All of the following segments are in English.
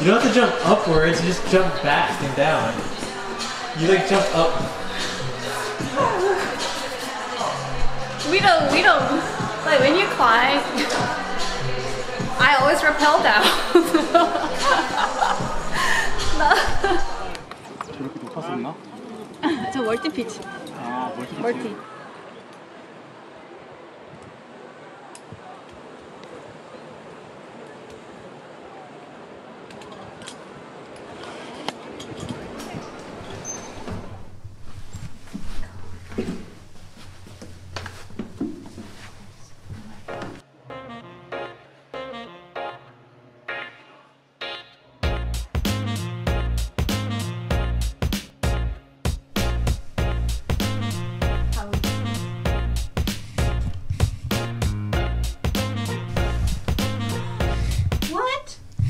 You don't have to jump upwards, you just jump back and down. You like jump up. We don't, like when you climb, I always rappel down. No. It's a 멀티 pitch. 아, 멀티.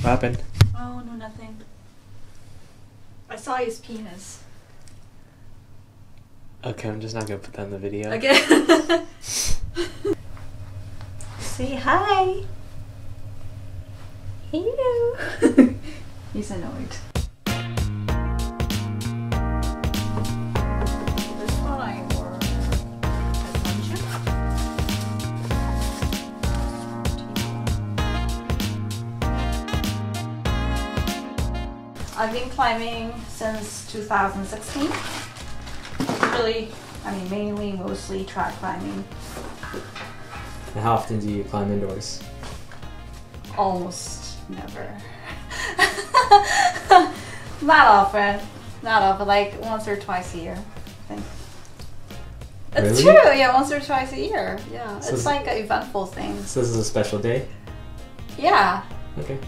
What happened? Oh, no, nothing. I saw his penis. Okay, I'm just not gonna put that in the video. Okay. Say hi. Hello. He's annoyed. I've been climbing since 2016. Really, I mean, mainly, mostly track climbing. And how often do you climb indoors? Almost never. Not often. Like once or twice a year, I think. It's really? True. Yeah, once or twice a year. Yeah, so it's like an eventful thing. So this is a special day? Yeah. Okay.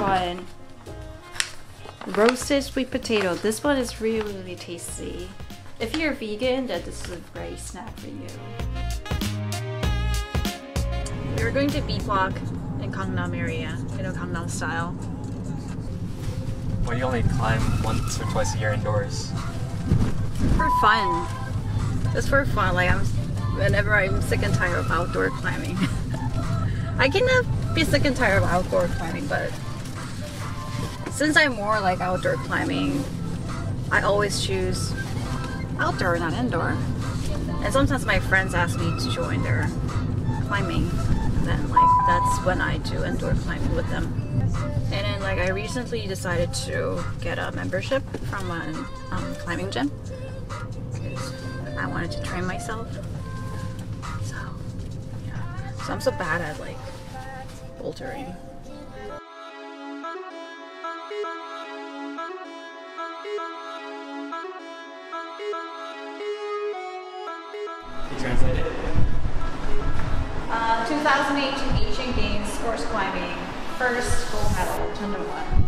One. Roasted sweet potato. This one is really, really tasty. If you're vegan, then this is a great snack for you. We're going to B.bloc in Gangnam area, you know, Gangnam style. Well, you only climb once or twice a year indoors. For fun. Just for fun. Like whenever I'm sick and tired of outdoor climbing. I cannot be sick and tired of outdoor climbing, but since I'm more like outdoor climbing, I always choose outdoor, not indoor. And sometimes my friends ask me to join their climbing, and then like that's when I do indoor climbing with them. And then like I recently decided to get a membership from an climbing gym because I wanted to train myself. So yeah, so I'm so bad at like bouldering. Translate it. 2018 Asian Games Sports Climbing, first gold medal, 10-1.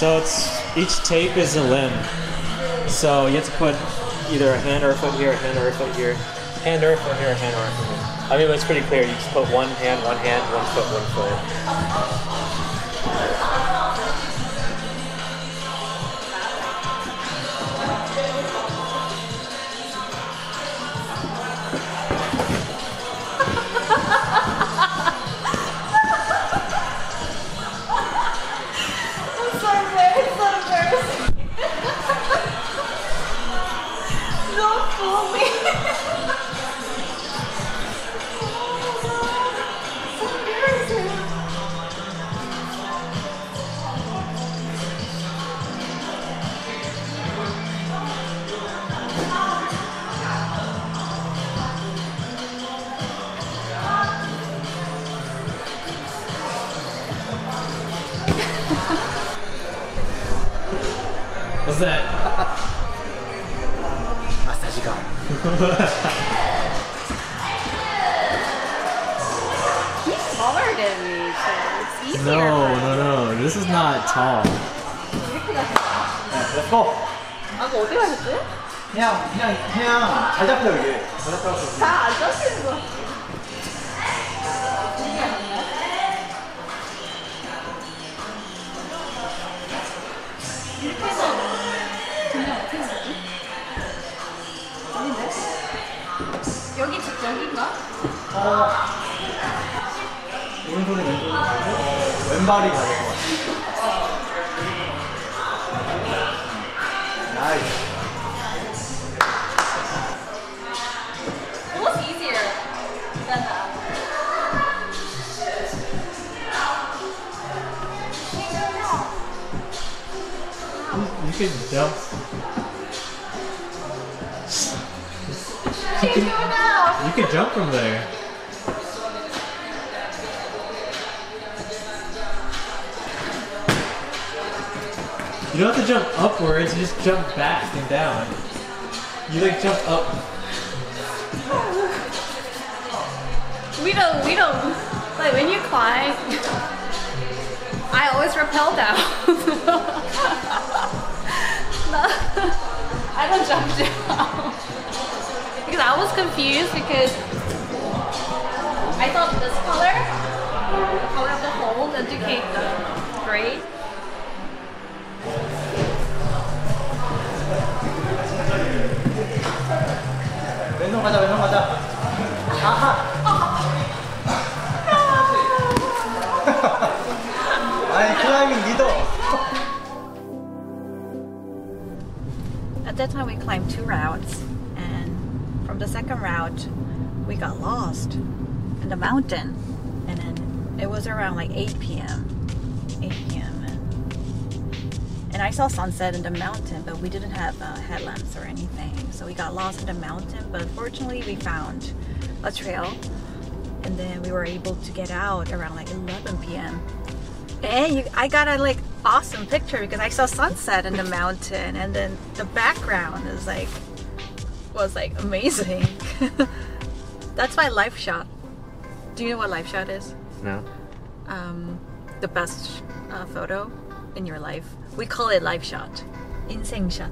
So each tape is a limb. So you have to put either a hand or a foot here, a hand or a foot here, hand or a foot here, a hand or a foot here. I mean, it's pretty clear. You just put one hand, one foot, one foot. What's that? He's smaller than me, so it's easier. No. This is not tall. Let's go. 아까 어디 가셨어요? 그냥 잘 잡혀 이게. 잘 잡혀서. 다 안 잡히는 거. 이렇게 해서 그냥 어떻게 했지? 아닌데? 여기 집 여기인가? 오른손에 왼손이 가고 왼발이 가야 될 것 같아. 나이스. You can jump. You can jump from there. You don't have to jump upwards, you just jump back and down. You like jump up. We don't like when you climb I always rappel down. I don't jump down because I was confused because I thought this color, the color of the hole, indicate the grade. At that time we climbed two routes, and from the second route we got lost in the mountain, and then it was around like 8 p.m. and I saw sunset in the mountain, but we didn't have headlamps or anything, so we got lost in the mountain. But fortunately we found a trail, and then we were able to get out around like 11 p.m. and I got a like awesome picture because I saw sunset in the mountain, and then the background is like was amazing. That's my life shot. Do you know what life shot is? No. The best photo in your life. We call it life shot. 인생 shot.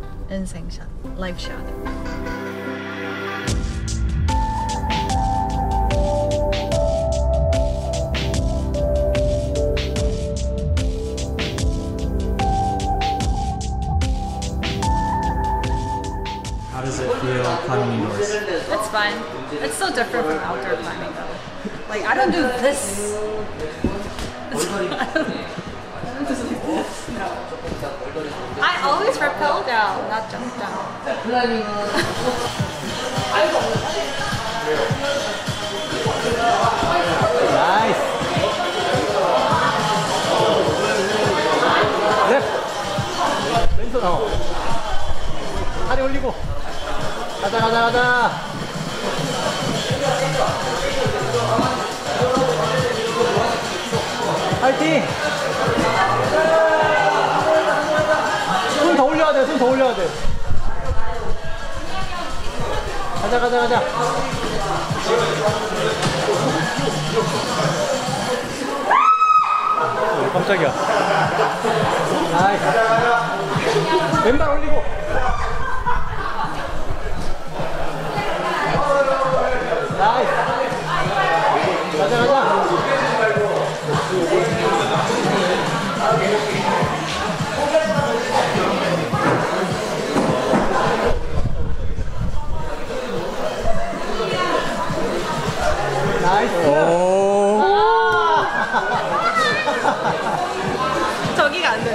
Life shot. It's fun. It's so different from outdoor climbing though. Like I don't do this. I don't do this. No. I always rappel down, not jump down. Nice. 가자. 파이팅! 손 더 올려야 돼, 손 더 올려야 돼. 가자. 깜짝이야. 아이. 왼발 올리고. 저기가 안 돼.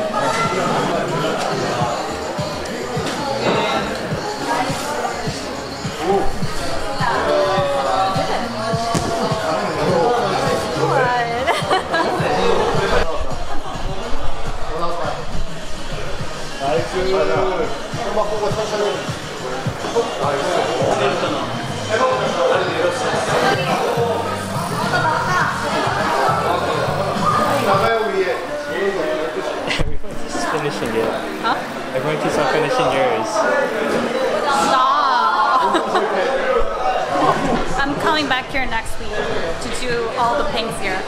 coming back here next week to do all the things here.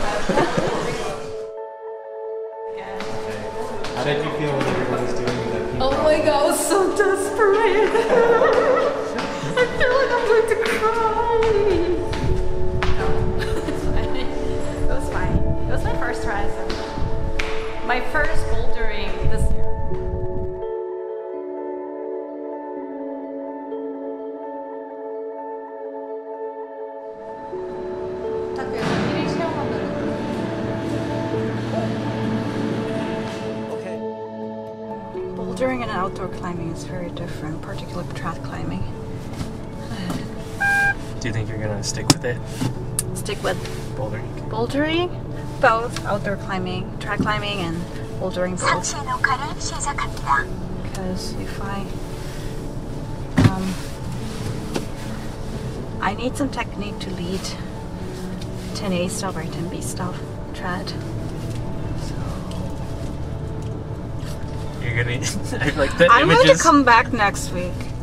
Yeah. How did you feel when everyone was doing that? Oh my god, I was so desperate. I feel like I'm going to cry. No, it's fine. It was fine. It was my first try, so. My first bouldering this year. Bouldering and outdoor climbing is very different, particularly track climbing. Do you think you're gonna stick with it? Stick with bouldering. Bouldering, both outdoor climbing, track climbing, and bouldering both. Because if I need some technique to lead 10A stuff or 10B stuff, trad. You're gonna, like, the I'm images. Going to come back next week.